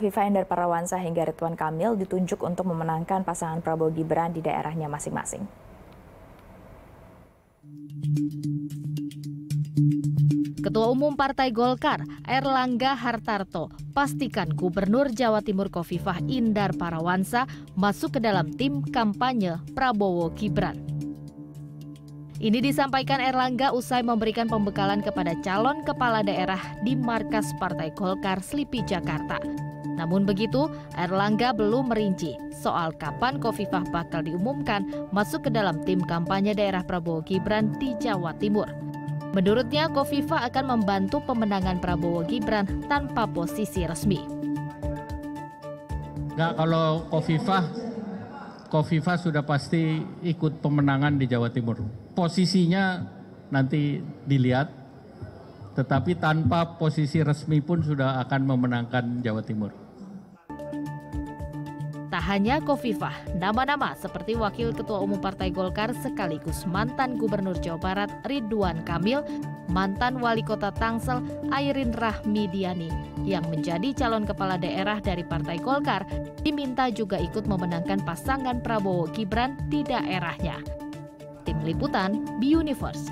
Khofifah Indar Parawansa hingga Ridwan Kamil ditunjuk untuk memenangkan pasangan Prabowo Gibran di daerahnya masing-masing. Ketua Umum Partai Golkar, Airlangga Hartarto, pastikan Gubernur Jawa Timur Khofifah Indar Parawansa masuk ke dalam tim kampanye Prabowo Gibran. Ini disampaikan Airlangga usai memberikan pembekalan kepada calon kepala daerah di markas Partai Golkar Slipi, Jakarta. Namun begitu, Airlangga belum merinci soal kapan Khofifah bakal diumumkan masuk ke dalam tim kampanye daerah Prabowo Gibran di Jawa Timur. Menurutnya, Khofifah akan membantu pemenangan Prabowo Gibran tanpa posisi resmi. Nah, kalau Khofifah sudah pasti ikut pemenangan di Jawa Timur. Posisinya nanti dilihat, tetapi tanpa posisi resmi pun sudah akan memenangkan Jawa Timur. Tak hanya Khofifah, nama-nama seperti Wakil Ketua Umum Partai Golkar sekaligus mantan Gubernur Jawa Barat Ridwan Kamil, mantan Wali Kota Tangsel Airin Rahmidiani yang menjadi calon kepala daerah dari Partai Golkar diminta juga ikut memenangkan pasangan Prabowo Gibran di daerahnya. Tim Liputan B-Universe.